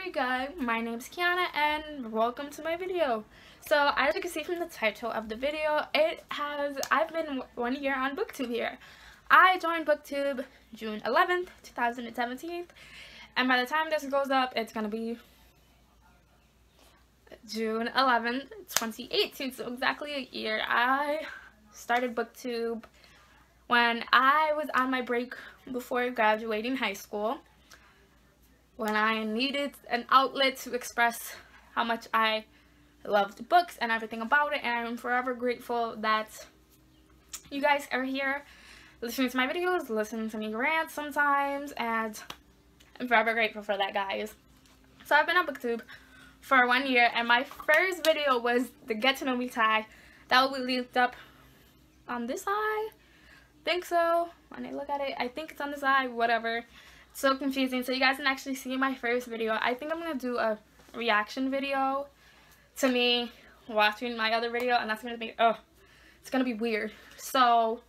every guy, my name's Kiana and welcome to my video. So as you can see from the title of the video, I've been 1 year on Booktube here. I joined Booktube June 11th, 2017, and by the time this goes up, it's gonna be June 11th, 2018, so exactly a year. I started Booktube when I was on my break before graduating high school, when I needed an outlet to express how much I loved books and everything about it. And I'm forever grateful that you guys are here listening to my videos, listening to me rant sometimes, and I'm forever grateful for that, guys. So I've been on Booktube for 1 year, and my first video was the Get to Know Me tie that will be linked up on this eye. Think so. When I look at it, I think it's on this eye, whatever. So confusing, so you guys can actually see my first video. I think I'm gonna do a reaction video to me watching my other video, and that's gonna be, oh, it's gonna be weird. So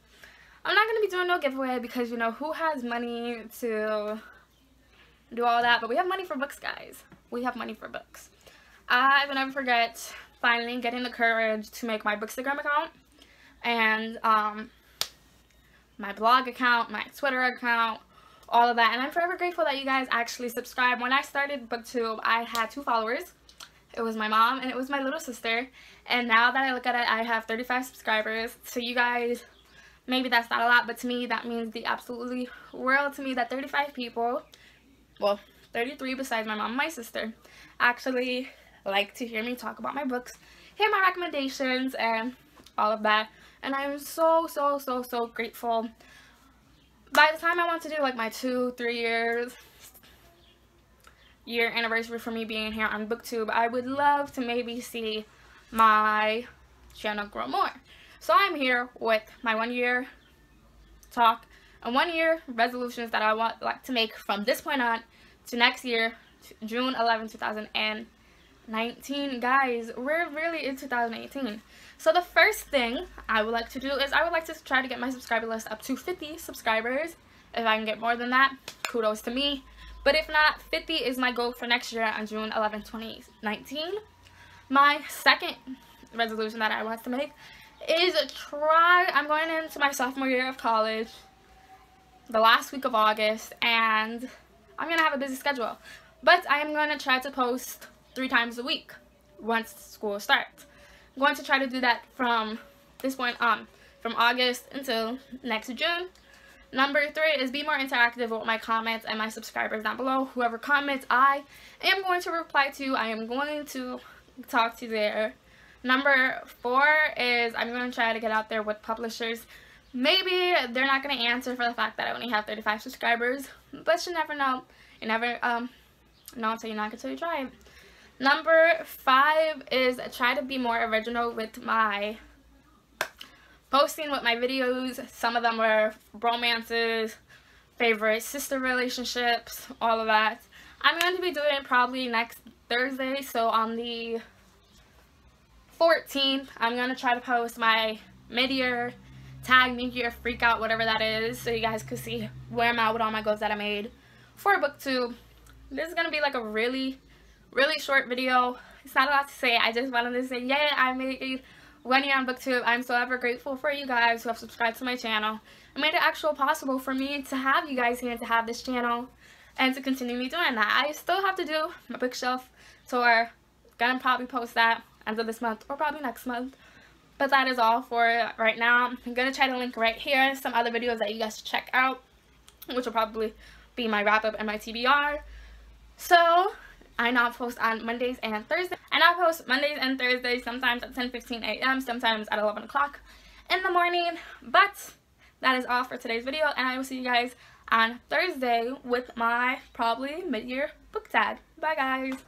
I'm not gonna be doing no giveaway because, you know, who has money to do all that? But we have money for books, guys. We have money for books. I will never forget finally getting the courage to make my Bookstagram account and my blog account, my Twitter account, all of that, and I'm forever grateful that you guys actually subscribe. When I started Booktube, I had 2 followers. It was my mom and it was my little sister, and now that I look at it, I have 35 subscribers. So you guys, maybe that's not a lot, but to me that means the absolutely world to me, that 35 people, well, 33 besides my mom and my sister, actually like to hear me talk about my books, hear my recommendations and all of that, and I'm so grateful. By the time I want to do like my 2-3 year anniversary for me being here on Booktube, I would love to maybe see my channel grow more. So I'm here with my 1 year talk and 1 year resolutions that I want like to make from this point on to next year, June 11, 2019. Guys, we're really in 2018. So the first thing I would like to do is I would like to try to get my subscriber list up to 50 subscribers. If I can get more than that, kudos to me. But if not, 50 is my goal for next year on June 11, 2019. My second resolution that I want to make is I'm going into my sophomore year of college, the last week of August, and I'm going to have a busy schedule. But I am going to try to post 3 times a week once school starts. I'm going to try to do that from this point on, from August until next June. Number 3 is be more interactive with my comments and my subscribers down below. Whoever comments, I am going to reply to. I am going to talk to there. Number 4 is I'm going to try to get out there with publishers. Maybe they're not going to answer for the fact that I only have 35 subscribers, but you never know. You never know until you knock it till you try it. Number 5 is try to be more original with my posting, with my videos. Some of them were romances, favorite sister relationships, all of that. I'm going to be doing it probably next Thursday, so on the 14th, I'm going to try to post my mid-year tag, mid-year freakout, whatever that is, so you guys could see where I'm at with all my goals that I made for Booktube. This is going to be like a really short video. It's not a lot to say. I just wanted to say, yeah, I made it 1 year on Booktube. I'm so ever grateful for you guys who have subscribed to my channel. It made it actually possible for me to have you guys here and to have this channel and to continue me doing that. I still have to do my bookshelf tour. Gonna probably post that end of this month or probably next month. But that is all for right now. I'm gonna try to link right here some other videos that you guys should check out, which will probably be my wrap up and my TBR. So I now post on Mondays and Thursdays. I now post Mondays and Thursdays, sometimes at 10:15 a.m., sometimes at 11 o'clock in the morning. But that is all for today's video, and I will see you guys on Thursday with my probably mid-year book tag. Bye, guys.